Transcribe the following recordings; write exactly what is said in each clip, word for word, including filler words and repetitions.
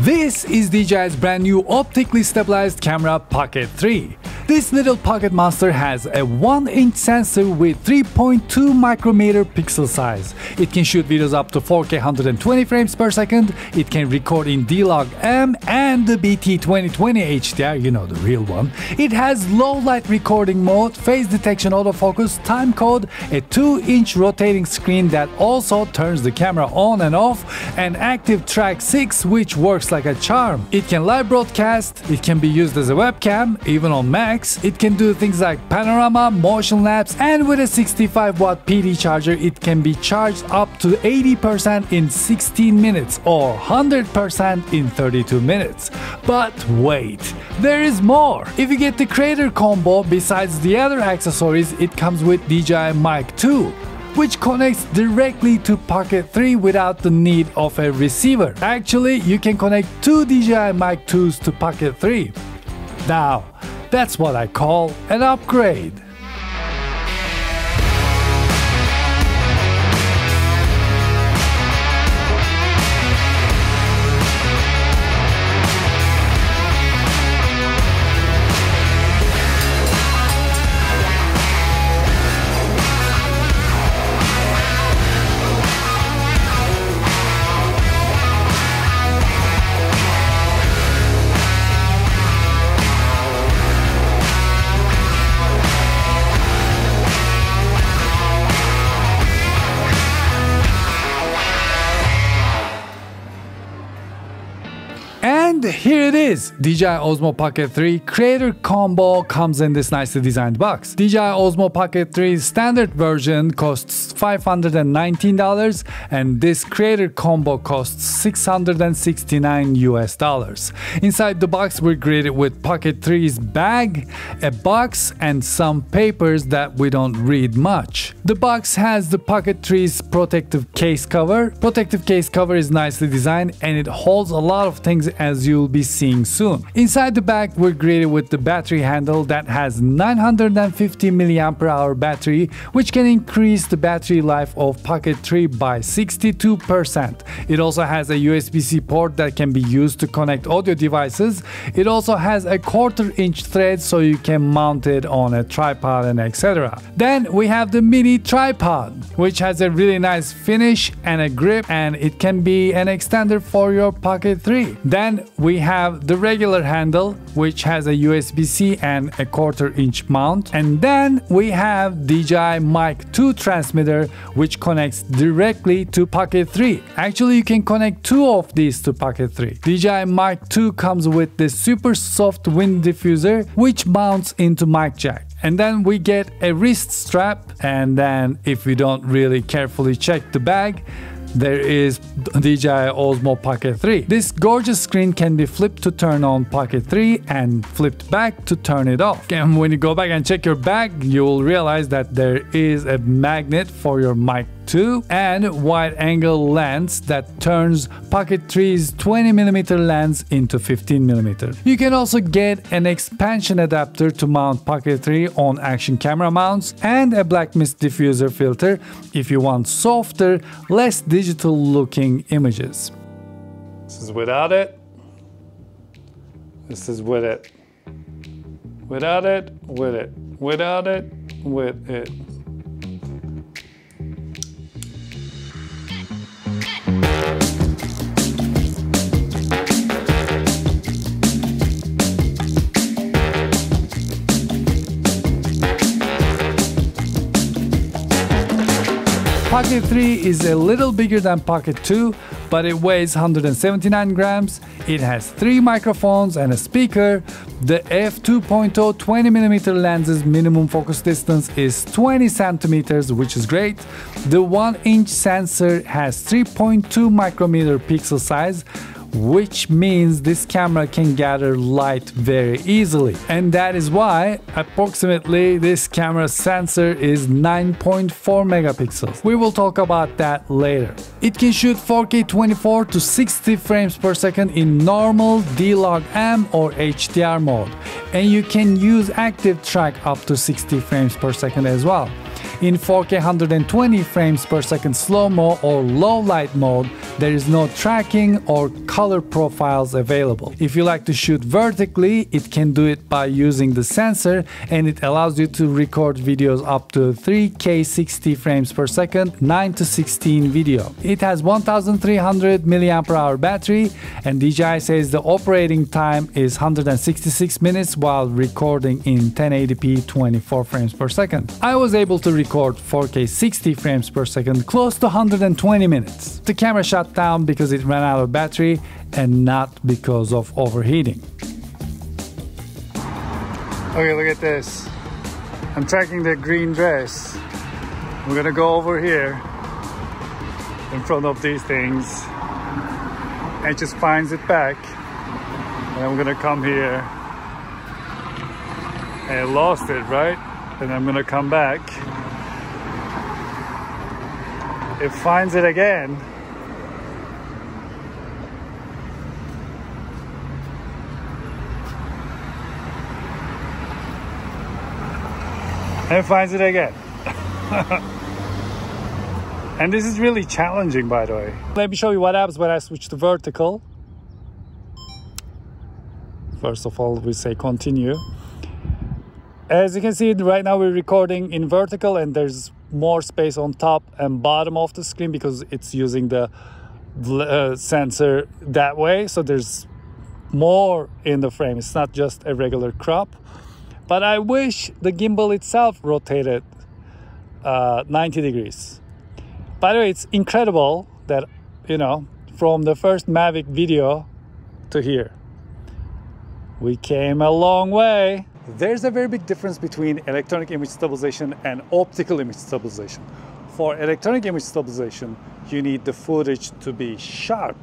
This is D J I's brand new optically stabilized camera Pocket three. This little Pocket Monster has a one inch sensor with three point two micrometer pixel size. It can shoot videos up to four K one hundred twenty frames per second, it can record in D-Log M and the B T twenty twenty H D R, you know, the real one. It has low light recording mode, phase detection autofocus, time code, a two inch rotating screen that also turns the camera on and off, and Active Track six which works like a charm. It can live broadcast, it can be used as a webcam, even on Mac. It can do things like panorama, motion laps, and with a sixty-five watt P D charger it can be charged up to eighty percent in sixteen minutes or one hundred percent in thirty-two minutes. But wait, there is more! If you get the Creator Combo, besides the other accessories, it comes with D J I Mic two. Which connects directly to Pocket three without the need of a receiver. Actually, you can connect two D J I Mic twos to Pocket three. Now, that's what I call an upgrade. And here it is! D J I Osmo Pocket three Creator Combo comes in this nicely designed box. D J I Osmo Pocket three's standard version costs five hundred nineteen dollars and this Creator Combo costs six hundred sixty-nine U S dollars. Inside the box we're greeted with Pocket three's bag, a box and some papers that we don't read much. The box has the Pocket three's protective case cover. Protective case cover is nicely designed and it holds a lot of things as you'll be seeing soon. Inside the bag we're greeted with the battery handle that has nine hundred fifty milliamp hour battery which can increase the battery life of Pocket three by sixty-two percent. It also has a U S B C port that can be used to connect audio devices. It also has a quarter inch thread so you can mount it on a tripod and et cetera. Then we have the mini tripod which has a really nice finish and a grip and it can be an extender for your Pocket three. Then we have the regular handle which has a U S B C and a quarter inch mount, and then we have D J I Mic two transmitter which connects directly to Pocket three. Actually you can connect two of these to Pocket three. D J I Mic two comes with the super soft wind diffuser which mounts into mic jack. And then we get a wrist strap, and then if you don't really carefully check the bag, there is D J I Osmo Pocket three. This gorgeous screen can be flipped to turn on Pocket three and flipped back to turn it off. And when you go back and check your bag, you'll realize that there is a magnet for your Mic two and wide angle lens that turns Pocket three's twenty millimeter lens into fifteen millimeter. You can also get an expansion adapter to mount Pocket three on action camera mounts and a black mist diffuser filter if you want softer, less digital looking images. This is without it. This is with it. Without it, with it. Without it, with it. Pocket three is a little bigger than Pocket two, but it weighs one hundred seventy-nine grams. It has three microphones and a speaker. The f two point oh twenty millimeter lens's minimum focus distance is twenty centimeters, which is great. The one inch sensor has three point two micrometer pixel size, which means this camera can gather light very easily. And that is why approximately this camera's sensor is nine point four megapixels. We will talk about that later. It can shoot four K twenty-four to sixty frames per second in normal, D-Log M or H D R mode. And you can use Active Track up to sixty frames per second as well. In four K one hundred twenty frames per second slow-mo or low light mode, There is no tracking or color profiles available. If you like to shoot vertically, it can do it by using the sensor, and it allows you to record videos up to three K sixty frames per second, nine to sixteen video. It has one thousand three hundred milliampere hour battery, and D J I says the operating time is one hundred sixty-six minutes while recording in ten eighty p twenty-four frames per second. I was able to record four K sixty frames per second close to one hundred twenty minutes. The camera shut down because it ran out of battery and not because of overheating. Okay, look at this. I'm tracking the green dress. We're gonna go over here in front of these things and just finds it back. And I'm gonna come here. I lost it, right? And I'm gonna come back. It finds it again. And finds it again. And this is really challenging, by the way. Let me show you what happens when I switch to vertical. First of all, we say continue. As you can see, right now we're recording in vertical, and there's more space on top and bottom of the screen because it's using the uh, sensor that way. So there's more in the frame. It's not just a regular crop. But I wish the gimbal itself rotated uh, ninety degrees. By the way, it's incredible that, you know, from the first Mavic video to here, we came a long way. There's a very big difference between electronic image stabilization and optical image stabilization. For electronic image stabilization, you need the footage to be sharp.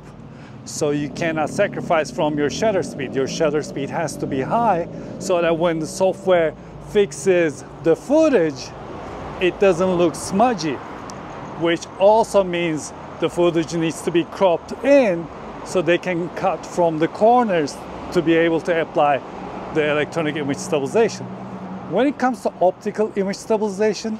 So you cannot sacrifice from your shutter speed. Your shutter speed has to be high so that when the software fixes the footage, it doesn't look smudgy, which also means the footage needs to be cropped in so they can cut from the corners to be able to apply the electronic image stabilization. When it comes to optical image stabilization,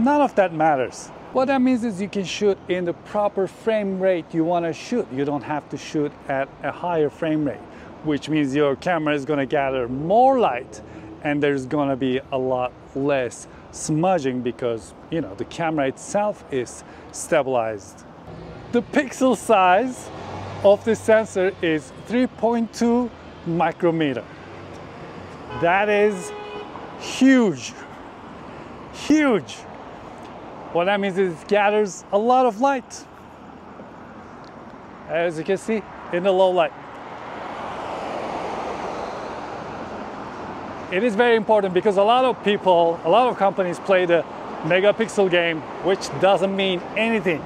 none of that matters. What that means is you can shoot in the proper frame rate you want to shoot. You don't have to shoot at a higher frame rate, which means your camera is going to gather more light and there's going to be a lot less smudging because, you know, the camera itself is stabilized. The pixel size of the sensor is three point two micrometer. That is huge, huge. What that means is it gathers a lot of light, as you can see in the low light. It is very important because a lot of people, a lot of companies play the megapixel game, which doesn't mean anything.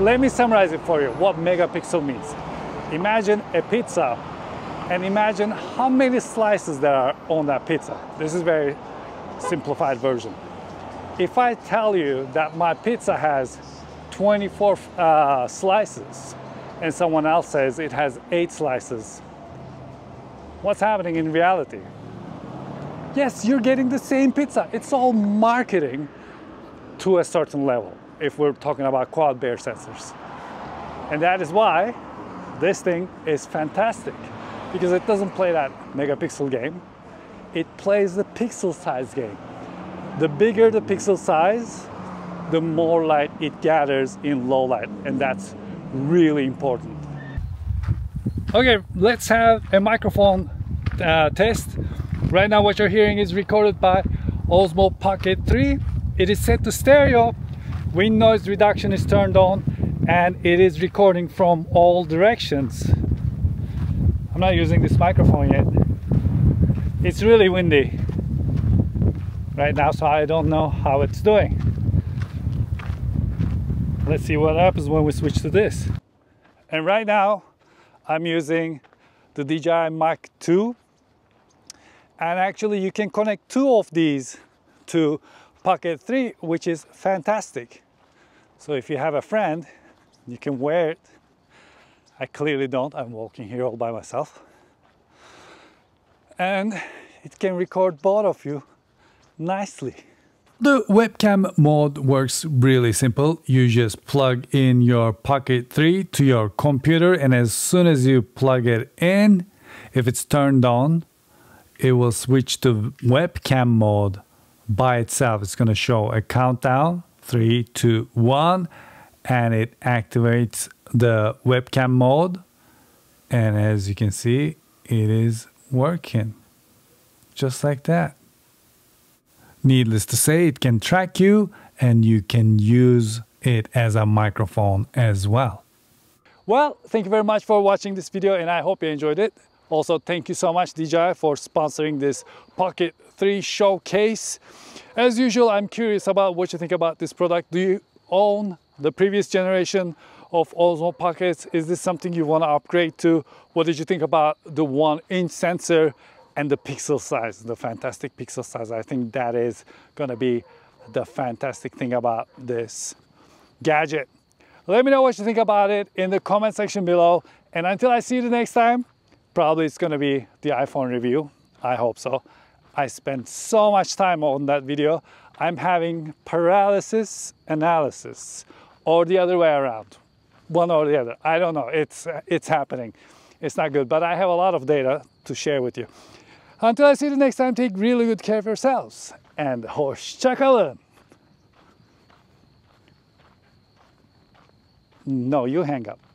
Let me summarize it for you, what megapixel means. Imagine a pizza and imagine how many slices there are on that pizza. This is a very simplified version. If I tell you that my pizza has twenty-four uh, slices and someone else says it has eight slices, what's happening in reality? Yes, you're getting the same pizza. It's all marketing to a certain level if we're talking about quad bear sensors. And that is why this thing is fantastic, because it doesn't play that megapixel game. It plays the pixel size game. The bigger the pixel size, the more light it gathers in low light, and that's really important. Okay, let's have a microphone uh, test. Right now what you're hearing is recorded by Osmo Pocket three. It is set to stereo, wind noise reduction is turned on, and it is recording from all directions. I'm not using this microphone yet. It's really windy right now, so I don't know how it's doing. Let's see what happens when we switch to this. And right now, I'm using the D J I Mic two. And actually, you can connect two of these to Pocket three, which is fantastic. So if you have a friend, you can wear it. I clearly don't. I'm walking here all by myself. And it can record both of you nicely. The webcam mode works really simple. You just plug in your Pocket three to your computer, and as soon as you plug it in, if it's turned on, it will switch to webcam mode by itself. It's going to show a countdown, three, two, one, and it activates the webcam mode. And as you can see, it is working just like that. Needless to say, it can track you, and you can use it as a microphone as well. Well, thank you very much for watching this video, and I hope you enjoyed it. Also, thank you so much D J I for sponsoring this Pocket three showcase. As usual, I'm curious about what you think about this product. Do you own the previous generation of Osmo Pockets? Is this something you want to upgrade to? What did you think about the one inch sensor? And the pixel size, the fantastic pixel size. I think that is gonna be the fantastic thing about this gadget. Let me know what you think about it in the comment section below. And until I see you the next time, probably it's gonna be the iPhone review. I hope so. I spent so much time on that video. I'm having paralysis analysis, or the other way around. One or the other, I don't know. It's, it's happening. It's not good, but I have a lot of data to share with you. Until I see you next time, take really good care of yourselves, and hoşça kalın. No, you hang up.